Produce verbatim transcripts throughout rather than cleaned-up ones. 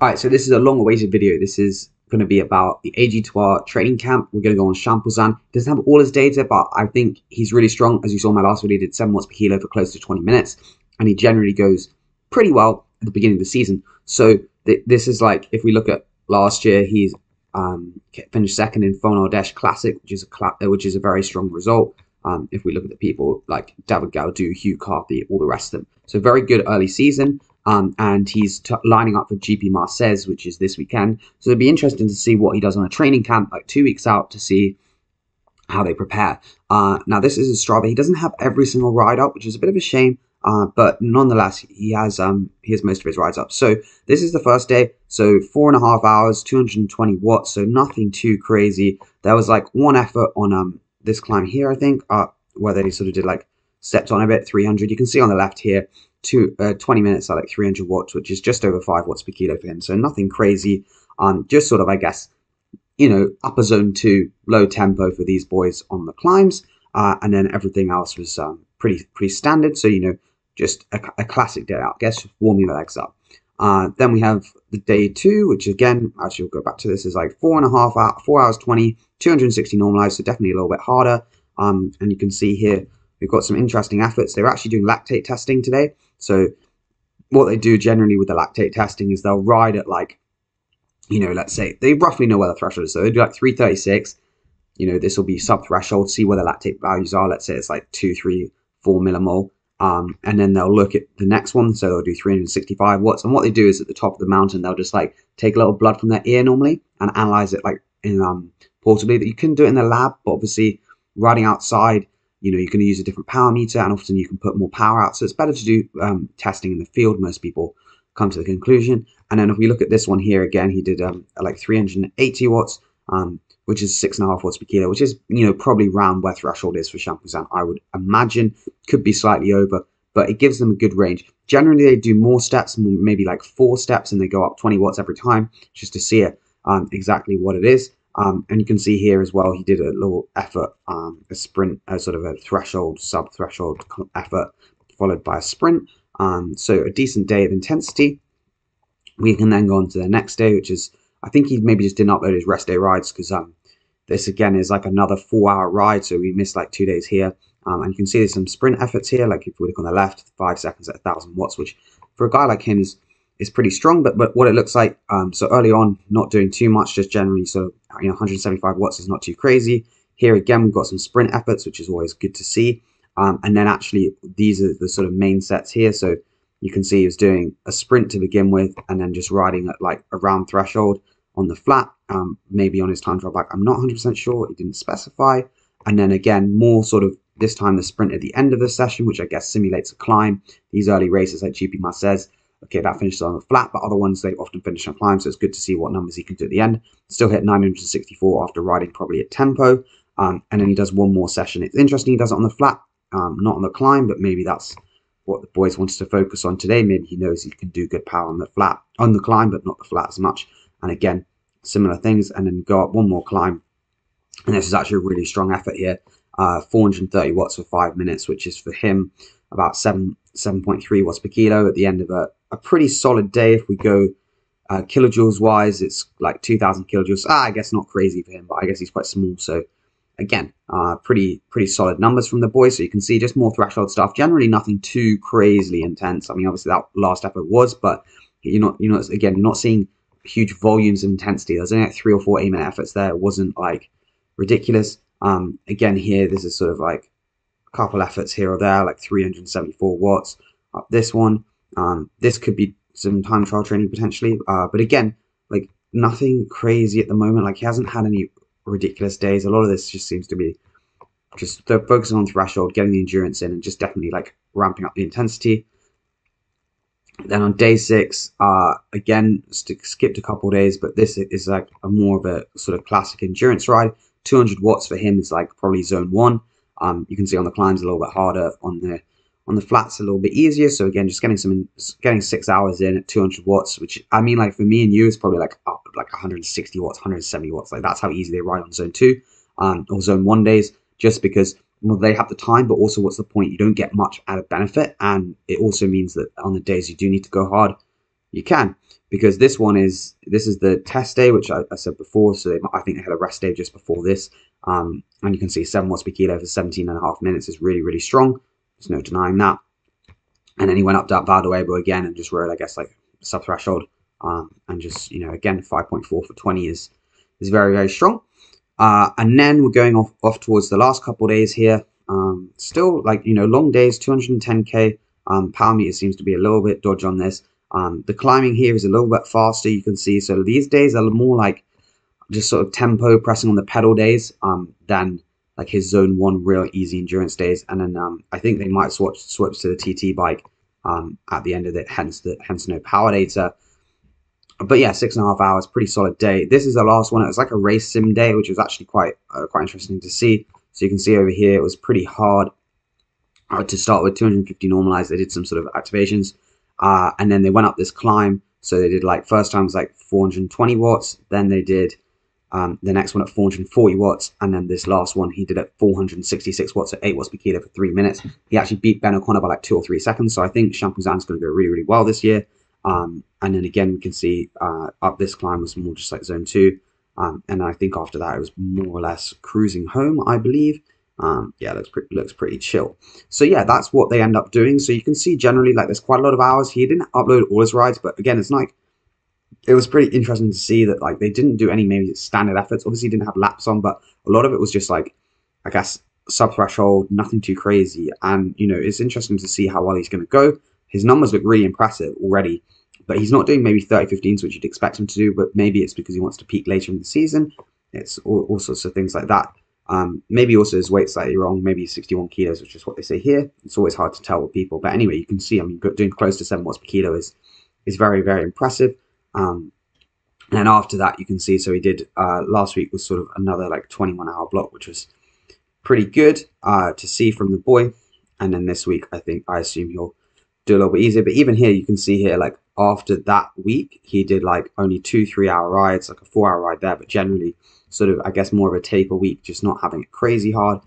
All right, so this is a long-awaited video. This is going to be about the A G two R training camp. We're going to go on Champoussin. Doesn't have all his data, but I think he's really strong. As you saw in my last video, he did seven watts per kilo for close to twenty minutes, and he generally goes pretty well at the beginning of the season. So th this is like, if we look at last year, he's um, finished second in Fondeau Dash Classic, which is a cla which is a very strong result. Um, if we look at the people like David Gaudu, Hugh Carthy, all the rest of them. So very good early season. Um, and he's t lining up for G P Marseille, which is this weekend. So it'd be interesting to see what he does on a training camp, like two weeks out, to see how they prepare. Uh, now, this is his Strava. He doesn't have every single ride up, which is a bit of a shame. Uh, but nonetheless, he has um, he has most of his rides up. So this is the first day. So four and a half hours, two hundred twenty watts. So nothing too crazy. There was like one effort on um, this climb here, I think, uh, where they sort of did like stepped on a bit, three hundred. You can see on the left here. To uh, twenty minutes at like three hundred watts, which is just over five watts per kilo for him. So nothing crazy. Um, just sort of, I guess, you know, upper zone two, low tempo for these boys on the climbs, uh, and then everything else was um, pretty pretty standard. So you know, just a, a classic day out. I guess warming the legs up. Uh, then we have the day two, which again, actually, we'll go back to this. Is like four and a half out, four hours twenty, two hundred sixty normalized. So definitely a little bit harder. Um, and you can see here we've got some interesting efforts. They're actually doing lactate testing today. So what they do generally with the lactate testing is they'll ride at like, you know, let's say they roughly know where the threshold is. So they do like three thirty-six, you know, this will be sub threshold, see where the lactate values are. Let's say it's like two, three, four millimole. Um, and then they'll look at the next one. So they'll do three hundred sixty-five watts. And what they do is at the top of the mountain, they'll just like take a little blood from their ear normally and analyze it like in um, portably. That you can do it in the lab, but obviously riding outside, you know, you're going to use a different power meter, and often you can put more power out. So it's better to do um, testing in the field. Most people come to the conclusion. And then if we look at this one here again, he did um, like three hundred eighty watts, um, which is six and a half watts per kilo, which is, you know, probably round where threshold is for Champoussin, I would imagine. Could be slightly over, but it gives them a good range. Generally, they do more steps, maybe like four steps, and they go up twenty watts every time just to see it um, exactly what it is. Um, and you can see here as well, he did a little effort, um, a sprint, a sort of a threshold, sub-threshold effort, followed by a sprint. Um, so a decent day of intensity. We can then go on to the next day, which is, I think he maybe just didn't upload his rest day rides because um, this, again, is like another four-hour ride. So we missed like two days here. Um, and you can see there's some sprint efforts here. Like if we look on the left, five seconds at one thousand watts, which for a guy like him is... It's pretty strong, but but what it looks like, um, so early on, not doing too much, just generally, so you know, one hundred seventy-five watts is not too crazy. Here again, we've got some sprint efforts, which is always good to see. Um, and then actually, these are the sort of main sets here. So you can see he was doing a sprint to begin with, and then just riding at like around threshold on the flat, um, maybe on his time trial bike. I'm not one hundred percent sure, he didn't specify. And then again, more sort of this time the sprint at the end of the session, which I guess simulates a climb. These early races like G P Marseille. Okay, that finishes on the flat, but other ones, they often finish on climb, so it's good to see what numbers he can do at the end. Still hit nine hundred sixty-four after riding probably at tempo, um, and then he does one more session. It's interesting he does it on the flat, um, not on the climb, but maybe that's what the boys wanted to focus on today. Maybe he knows he can do good power on the flat, on the climb, but not the flat as much. And again, similar things, and then go up one more climb, and this is actually a really strong effort here. Uh, four hundred thirty watts for five minutes, which is for him about seven seven point three watts per kilo at the end of a, a pretty solid day. If we go uh, kilojoules wise, it's like two thousand kilojoules. Ah, I guess not crazy for him, but I guess he's quite small. So again, uh, pretty pretty solid numbers from the boy. So you can see just more threshold stuff. Generally, nothing too crazily intense. I mean, obviously that last effort was, but you're not you know again you're not seeing huge volumes of intensity. There's only like three or four eight minute efforts there. It wasn't like ridiculous. Um, again here, this is sort of like a couple efforts here or there, like three hundred seventy-four watts up this one. Um, this could be some time trial training potentially, uh, but again, like nothing crazy at the moment. Like he hasn't had any ridiculous days. A lot of this just seems to be just they're focusing on threshold, getting the endurance in, and just definitely like ramping up the intensity. Then on day six, uh, again, skipped a couple days, but this is like a more of a sort of classic endurance ride. two hundred watts for him is like probably zone one. Um, you can see on the climbs a little bit harder, on the on the flats a little bit easier. So again, just getting some getting six hours in at two hundred watts, which I mean, like for me and you, is probably like up like one hundred sixty watts, one hundred seventy watts. Like that's how easy they ride on zone two um, or zone one days, just because well they have the time, but also what's the point? You don't get much out of benefit, and it also means that on the days you do need to go hard, you can, because this one is, this is the test day, which I, I said before. So they, I think they had a rest day just before this. Um, and you can see seven watts per kilo for seventeen and a half minutes is really, really strong. There's no denying that. And then he went up to Valdeweber again and just rode, I guess, like sub threshold. Um, and just, you know, again, five point four for twenty is, is very, very strong. Uh, and then we're going off, off towards the last couple of days here. Um, still like, you know, long days, two hundred ten K, um, pound meter seems to be a little bit dodgy on this. Um, the climbing here is a little bit faster, you can see. So these days are more like just sort of tempo pressing on the pedal days, um, than like his zone one real easy endurance days. And then, um, I think they might switch, switch to the T T bike, um, at the end of it, hence the, hence no power data. But yeah, six and a half hours, pretty solid day. This is the last one. It was like a race sim day, which was actually quite uh, quite interesting to see. So you can see over here, it was pretty hard uh, to start with. two hundred fifty normalized. They did some sort of activations, uh, and then they went up this climb. So they did like first time was like four hundred twenty watts. Then they did um, the next one at four hundred forty watts, and then this last one he did at four hundred sixty-six watts at eight watts per kilo for three minutes. He actually beat Ben O'Connor by like two or three seconds. So I think Champoussins going to go really, really well this year. Um, and then again, we can see uh, up this climb was more just like zone two. Um, and I think after that, it was more or less cruising home, I believe. Um, yeah, looks pretty, looks pretty chill. So yeah, that's what they end up doing. So you can see generally like there's quite a lot of hours. He didn't upload all his rides, but again, it's like, it was pretty interesting to see that like they didn't do any maybe standard efforts. Obviously he didn't have laps on, but a lot of it was just like, I guess, sub threshold, nothing too crazy. And, you know, it's interesting to see how well he's going to go. His numbers look really impressive already, but he's not doing maybe thirty fifteens, which you'd expect him to do, but maybe it's because he wants to peak later in the season. It's all, all sorts of things like that. Um, maybe also his weight's slightly wrong, maybe sixty-one kilos, which is what they say here. It's always hard to tell with people, but anyway, you can see, I mean, doing close to seven watts per kilo is, is very, very impressive. Um, and then after that, you can see, so he did, uh, last week was sort of another like twenty-one hour block, which was pretty good uh, to see from the boy. And then this week, I think, I assume he'll do a little bit easier, but even here you can see here like after that week he did like only two three hour rides, like a four hour ride there, but generally sort of I guess more of a taper week, just not having it crazy hard.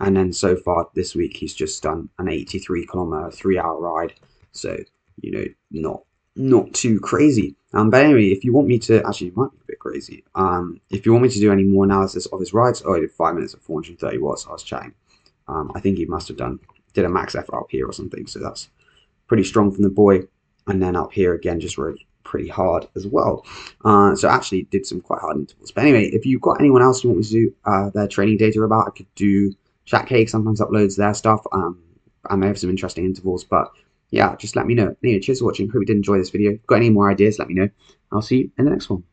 And then so far this week he's just done an eighty-three kilometer three hour ride, so you know, not not too crazy. Um but anyway, if you want me to actually it might be a bit crazy, um if you want me to do any more analysis of his rides, oh, he did five minutes at four hundred thirty watts. I was chatting, um I think he must have done did a max effort up here or something, so that's pretty strong from the boy. And then up here again just rode pretty hard as well, uh so actually did some quite hard intervals. But anyway, if you've got anyone else you want me to do uh their training data about, I could do Chat Cake sometimes uploads their stuff. um I may have some interesting intervals, but yeah, just let me know. Anyway, cheers for watching, hope you did enjoy this video. If you've got any more ideas, let me know. I'll see you in the next one.